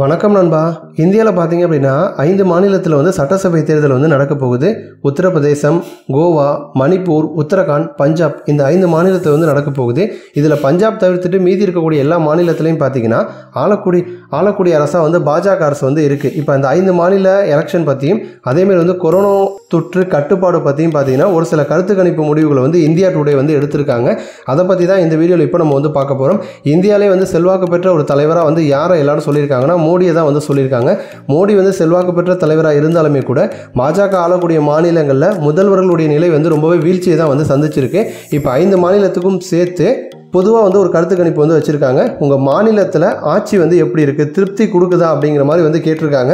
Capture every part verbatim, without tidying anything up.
வணக்கம் நண்பா. இந்தியாவில் பார்த்தீங்க அப்படின்னா ஐந்து மாநிலத்தில் வந்து சட்டசபை தேர்தல் வந்து நடக்க போகுது. உத்தரப்பிரதேசம், கோவா, மணிப்பூர், உத்தரகாண்ட், பஞ்சாப் இந்த ஐந்து மாநிலத்தில் வந்து நடக்க போகுது. இதில் பஞ்சாப் தவிர்த்துட்டு மீதி இருக்கக்கூடிய எல்லா மாநிலத்திலையும் பார்த்தீங்கன்னா ஆளக்கூடிய ஆளக்கூடிய அரசாக வந்து பாஜக அரசு வந்து இருக்குது. இப்போ அந்த ஐந்து மாநில எலெக்ஷன் பற்றியும் அதேமாதிரி வந்து கொரோனா தொற்று கட்டுப்பாடு பற்றியும் பார்த்தீங்கன்னா ஒரு சில கருத்து கணிப்பு முடிவுகளை வந்து இந்தியா டுடே வந்து எடுத்திருக்காங்க. அதை பற்றி தான் இந்த வீடியோவில் இப்போ நம்ம வந்து பார்க்க போகிறோம். இந்தியாவிலே வந்து செல்வாக்கு பெற்ற ஒரு தலைவராக வந்து யாரை எல்லாரும் சொல்லியிருக்காங்கன்னா மோடியை தான் வந்து சொல்லியிருக்காங்க. மோடி வந்து செல்வாக்கு பெற்ற தலைவராக இருந்தாலுமே கூட பாஜக ஆளக்கூடிய மாநிலங்களில் முதல்வர்களுடைய நிலை வந்து ரொம்பவே வீழ்ச்சியை தான் வந்து சந்திச்சிருக்கு. இப்போ ஐந்து மாநிலத்துக்கும் சேர்த்து பொதுவாக வந்து ஒரு கருத்து கணிப்பு வந்து வச்சுருக்காங்க. உங்கள் மாநிலத்தில் ஆட்சி வந்து எப்படி இருக்குது, திருப்தி கொடுக்குதா அப்படிங்கிற மாதிரி வந்து கேட்டிருக்காங்க.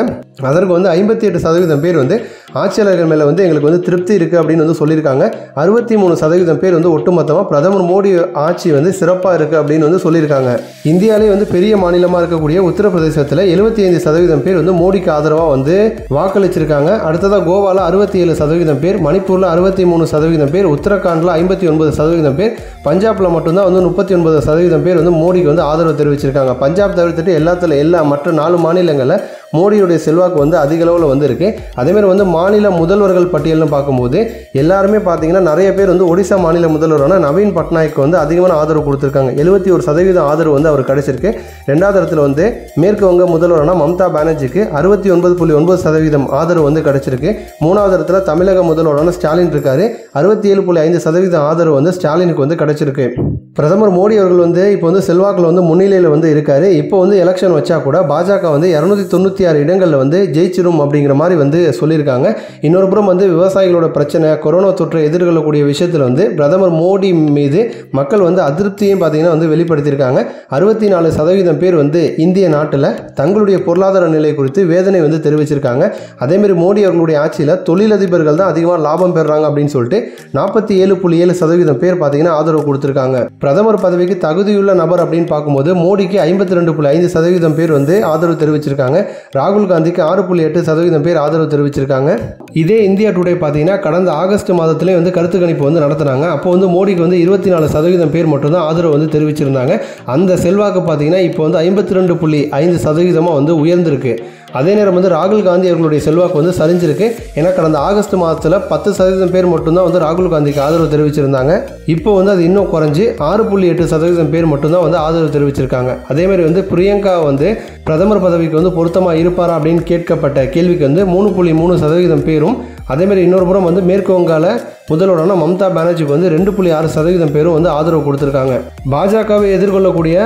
அதற்கு வந்து ஐம்பத்தி எட்டு சதவீதம் பேர் வந்து ஆட்சியாளர்கள் மேலே வந்து எங்களுக்கு வந்து திருப்தி இருக்குது அப்படின்னு வந்து சொல்லியிருக்காங்க. அறுபத்தி மூணு சதவீதம் பேர் வந்து ஒட்டுமொத்தமாக பிரதமர் மோடி ஆட்சி வந்து சிறப்பாக இருக்குது அப்படின்னு வந்து சொல்லியிருக்காங்க. இந்தியாவிலே வந்து பெரிய மாநிலமாக இருக்கக்கூடிய உத்தரப்பிரதேசத்தில் எழுபத்தி ஐந்து சதவீதம் பேர் வந்து மோடிக்கு ஆதரவாக வந்து வாக்களிச்சிருக்காங்க. அடுத்ததாக கோவாவில் அறுபத்தி ஏழு சதவீதம் பேர், மணிப்பூரில் அறுபத்தி மூணு சதவீதம் பேர், உத்தரகாண்டில் ஐம்பத்தி ஒன்பது சதவீதம் பேர், பஞ்சாபில் மட்டும்தான் வந்து முப்பத்தி ஒன்பது சதவீதம் பேர் வந்து மோடிக்கு வந்து ஆதரவு தெரிவிச்சிருக்காங்க. பஞ்சாப் தவிர்த்துட்டு எல்லாத்துல எல்லா மற்ற நாலு மாநிலங்களில் மோடியுடைய செல்வாக்கு வந்து அதிக அளவில் வந்து இருக்குது. அதேமாதிரி வந்து மாநில முதல்வர்கள் பட்டியல்னு பார்க்கும்போது எல்லாருமே பார்த்தீங்கன்னா நிறைய பேர் வந்து ஒடிசா மாநில முதல்வரான நவீன் பட்நாயக்கு வந்து அதிகமான ஆதரவு கொடுத்துருக்காங்க. எழுபத்தி ஒரு சதவீதம் ஆதரவு வந்து அவர் கிடைச்சிருக்கு. ரெண்டாவது இடத்துல வந்து மேற்கு வங்க முதல்வரான மம்தா பானர்ஜிக்கு அறுபத்தி ஒன்பது புள்ளி ஒன்பது சதவீதம் ஆதரவு வந்து கிடைச்சிருக்கு. மூணாவது இடத்துல தமிழக முதல்வரான ஸ்டாலின் இருக்காரு. அறுபத்தி ஏழு புள்ளி ஐந்து சதவீதம் ஆதரவு வந்து ஸ்டாலினுக்கு வந்து கிடைச்சிருக்கு. பிரதமர் மோடி அவர்கள் வந்து இப்போ வந்து செல்வாக்கில் வந்து முன்னிலையில் வந்து இருக்காரு. இப்போ வந்து எலெக்ஷன் வச்சா கூட பாஜக வந்து இரநூத்தி தொண்ணூற்றி இடங்களில் வந்து ஜெயிச்சிடும் அப்படிங்கிற மாதிரி வந்து சொல்லியிருக்காங்க. இன்னொரு புறம் வந்து விவசாயிகளோட பிரச்சனை, கொரோனா தொற்றை எதிர்கொள்ளக்கூடிய விஷயத்தில் வந்து பிரதமர் மோடி மீது மக்கள் வந்து அதிருப்தியும் பார்த்தீங்கன்னா வந்து வெளிப்படுத்தியிருக்காங்க. அறுபத்தி நாலு சதவீதம் பேர் வந்து இந்திய நாட்டில் தங்களுடைய பொருளாதார நிலை குறித்து வேதனை வந்து தெரிவிச்சிருக்காங்க. அதேமாதிரி மோடி அவர்களுடைய ஆட்சியில் தொழிலதிபர்கள் தான் அதிகமாக லாபம் பெறுறாங்க அப்படின்னு சொல்லிட்டு நாற்பத்தி ஏழு புள்ளி ஏழு சதவீதம் பேர் பார்த்தீங்கன்னா ஆதரவு கொடுத்துருக்காங்க. பிரதமர் பதவிக்கு தகுதியுள்ள நபர் அப்படின்னு பார்க்கும்போது மோடிக்கு ஐம்பத்தி ரெண்டு புள்ளி ஐந்து சதவீதம் பேர் வந்து ஆதரவு தெரிவிச்சிருக்காங்க. ராகுல் காந்திக்கு ஆறு புள்ளி எட்டு சதவீதம் பேர் ஆதரவு தெரிவிச்சிருக்காங்க. இதே இந்தியா டுடே பார்த்தீங்கன்னா கடந்த ஆகஸ்ட் மாதத்திலே வந்து கருத்து கணிப்பு வந்து நடத்தினாங்க. அப்போ வந்து மோடிக்கு வந்து இருபத்தி நாலு சதவீதம் பேர் மட்டும்தான் ஆதரவு வந்து தெரிவிச்சிருந்தாங்க. அந்த செல்வாக்கு பார்த்தீங்கன்னா இப்போ வந்து ஐம்பத்தி ரெண்டு புள்ளி ஐந்து சதவீதமாக வந்து உயர்ந்திருக்கு. அதே நேரம் வந்து ராகுல் காந்தி அவர்களுடைய செல்வாக்கு வந்து சரிஞ்சிருக்கு. ஏன்னா கடந்த ஆகஸ்ட் மாதத்தில் பத்து சதவீதம் பேர் மட்டும்தான் வந்து ராகுல் காந்திக்கு ஆதரவு தெரிவிச்சிருந்தாங்க. இப்போ வந்து அது இன்னும் குறைஞ்சி ஆறு புள்ளி எட்டு சதவீதம் பேர் மட்டும்தான் வந்து ஆதரவு தெரிவிச்சிருக்காங்க. அதேமாதிரி வந்து பிரியங்கா வந்து பிரதமர் பதவிக்கு வந்து பொருத்தமாக இருப்பாரா அப்படின்னு கேட்கப்பட்ட கேள்விக்கு வந்து மூணு புள்ளி மூணு சதவீதம் பேரும், அதேமாதிரி இன்னொரு புறம் வந்து மேற்கு வங்காள முதல்வரான மம்தா பானர்ஜிக்கு வந்து ரெண்டு புள்ளி ஆறு சதவீதம் பேரும் வந்து ஆதரவு கொடுத்துருக்காங்க. பாஜகவை எதிர்கொள்ளக்கூடிய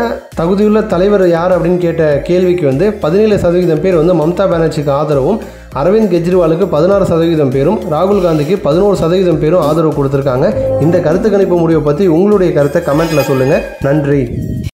தகுதியுள்ள தலைவர் யார் அப்படின்னு கேட்ட கேள்விக்கு வந்து பதினேழு சதவீதம் பேர் வந்து மம்தா பானர்ஜிக்கு ஆதரவும், அரவிந்த் கெஜ்ரிவாலுக்கு பதினாறு சதவீதம் பேரும், ராகுல் காந்திக்கு பதினோரு சதவீதம் பேரும் ஆதரவு கொடுத்துருக்காங்க. இந்த கருத்து கணிப்பு முடிவை பற்றி உங்களுடைய கருத்தை கமெண்ட்டில் சொல்லுங்கள். நன்றி.